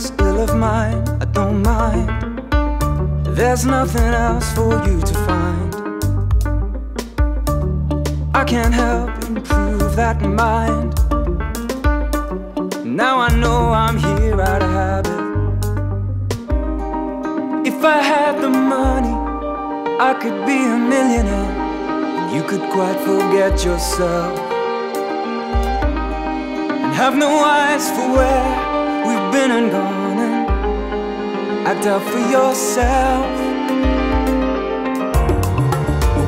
this ill of mine, I don't mind. There's nothing else for you to find. I can't help improve that mind. Now I know I'm here out of habit. If I had the money, I could be a millionaire, and you could quite forget yourself, and have no eyes for where we've been and gone, and act out for yourself.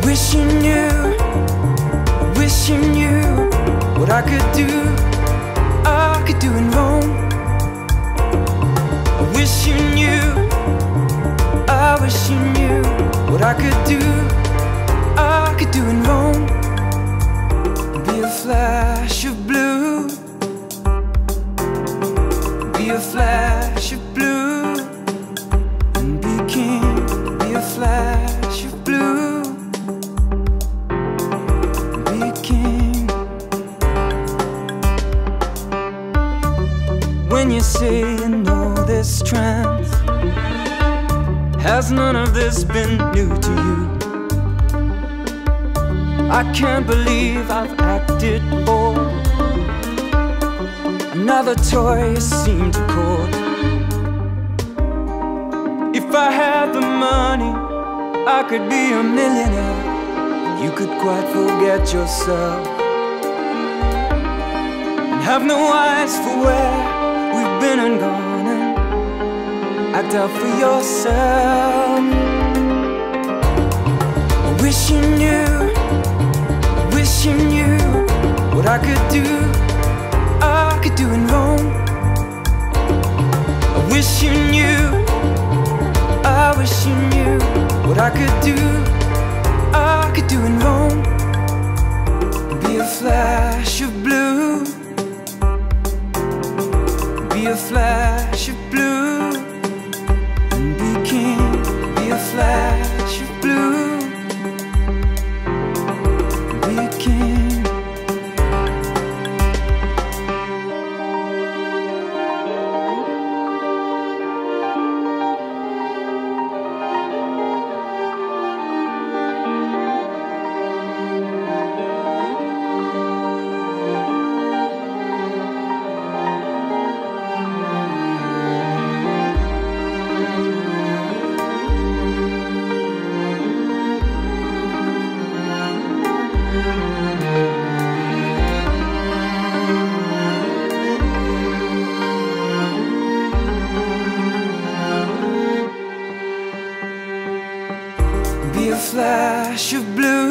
Wishing you what I could do in Rome. Wishing you what I could do in Rome. Be a flash of blue, be a flash of blue, and be king. Be a flash of blue, be king. When you say you know this trance, has none of this been new to you? I can't believe I've acted bold. Another toy you seem to court. If I had the money, I could be a millionaire, and you could quite forget yourself, and have no eyes for where we've been and gone, and act out for yourself. Wishing you what I could do in Rome. I wish you knew what I could do in Rome. Be a flash of blue, be a flash of blue, and be king. Be a flash of blue, be king. Be a flash of blue.